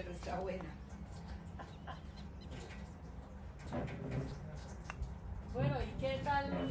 pero está buena. Bueno, ¿y qué tal?